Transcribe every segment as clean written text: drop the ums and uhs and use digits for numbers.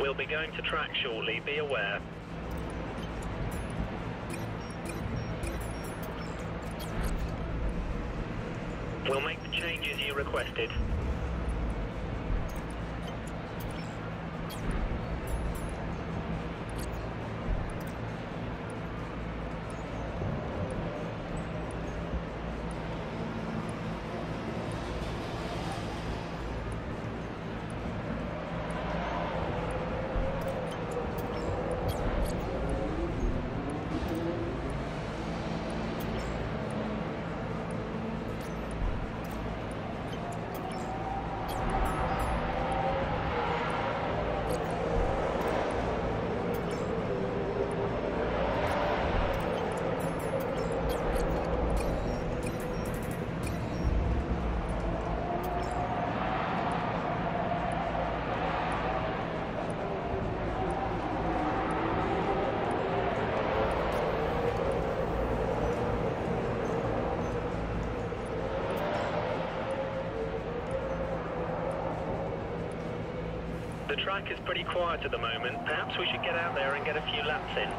We'll be going to track shortly, be aware. We'll make the changes you requested. The track is pretty quiet at the moment. Perhaps we should get out there and get a few laps in.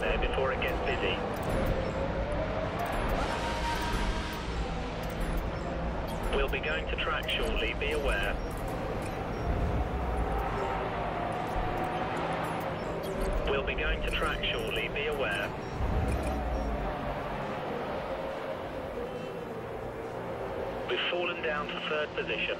out there before it gets busy. We'll be going to track shortly, be aware. We'll be going to track shortly, be aware. We've fallen down to third position.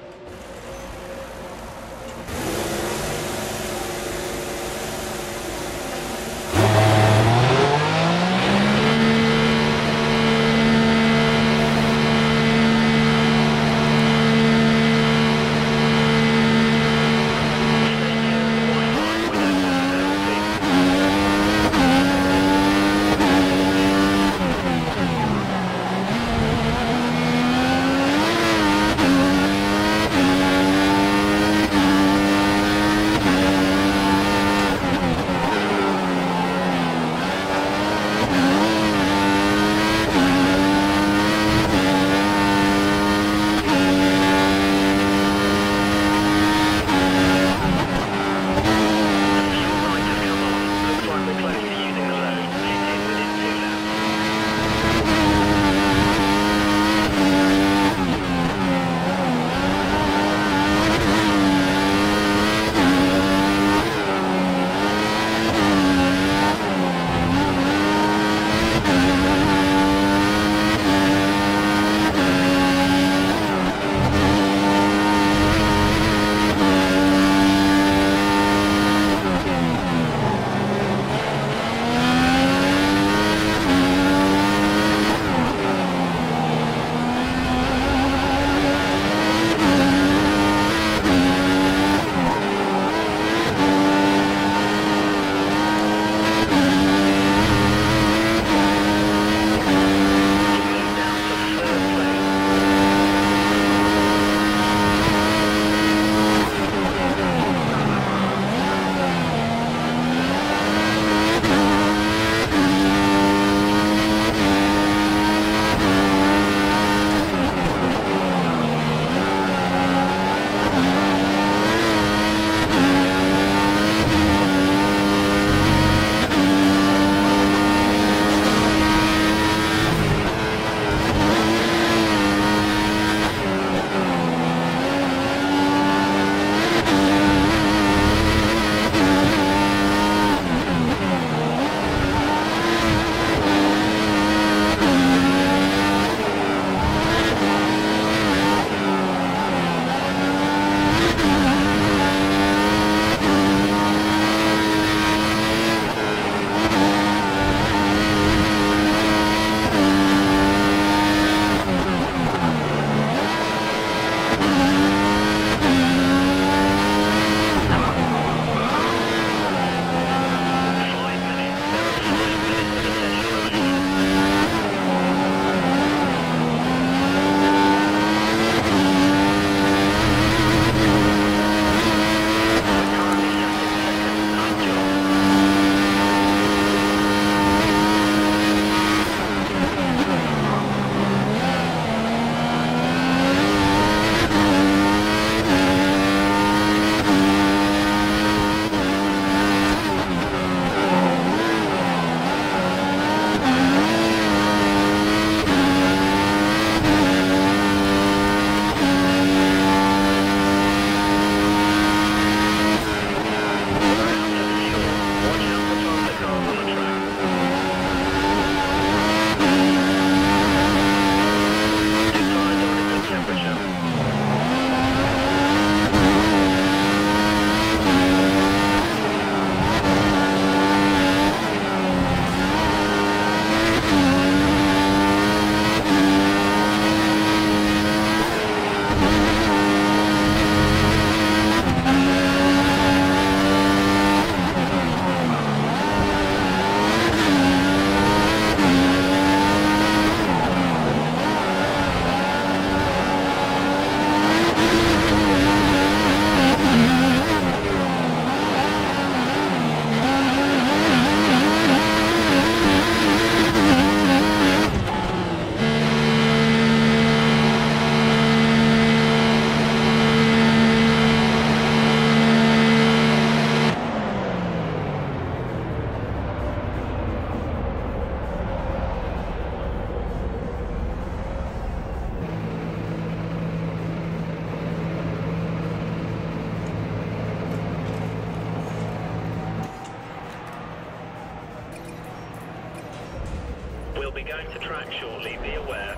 We'll be going to track shortly, be aware.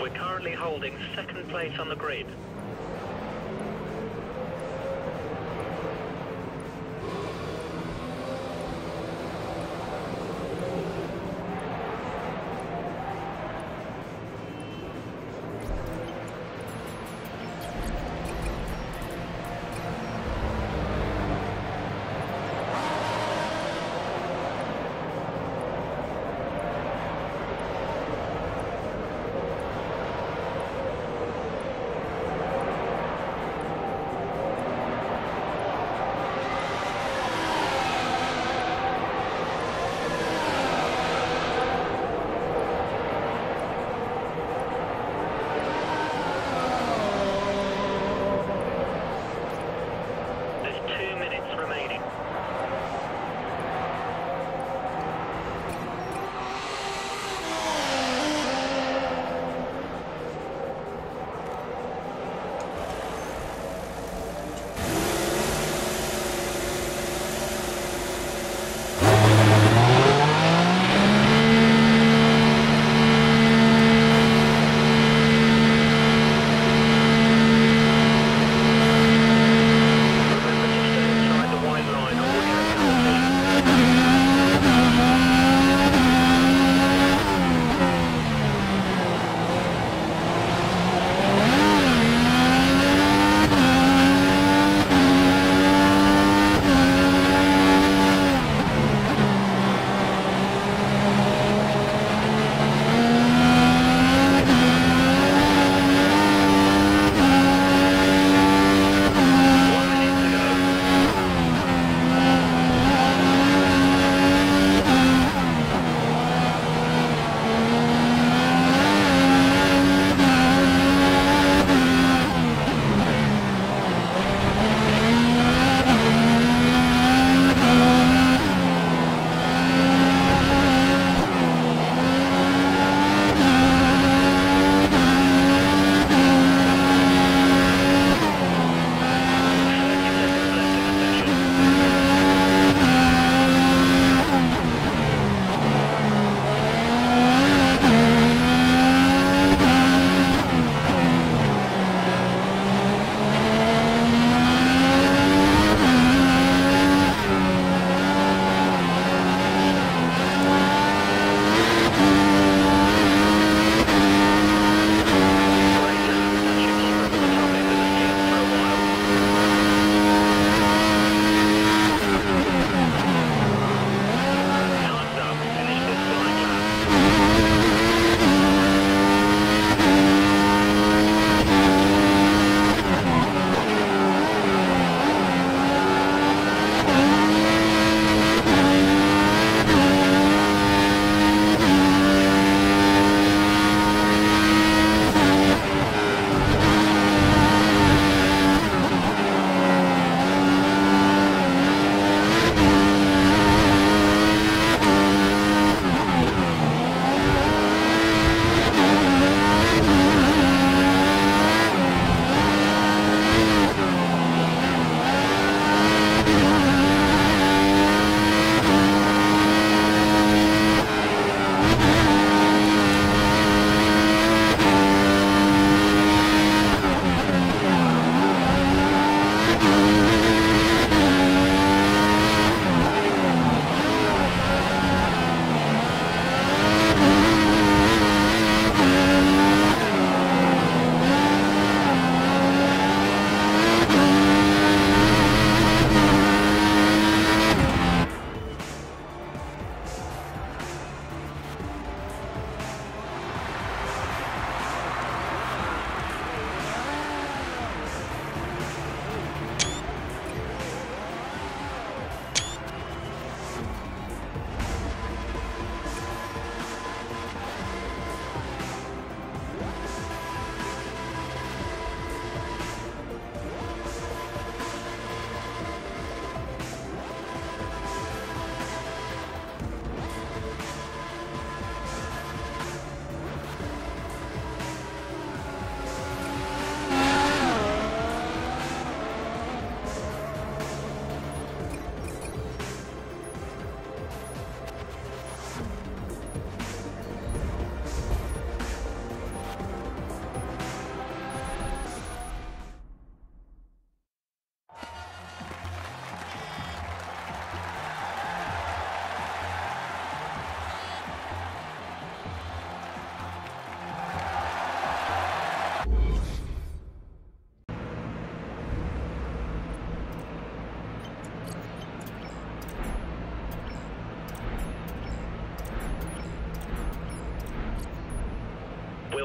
We're currently holding second place on the grid.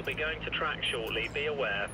You'll be going to track shortly, be aware.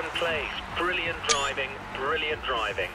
second place. Brilliant driving, brilliant driving.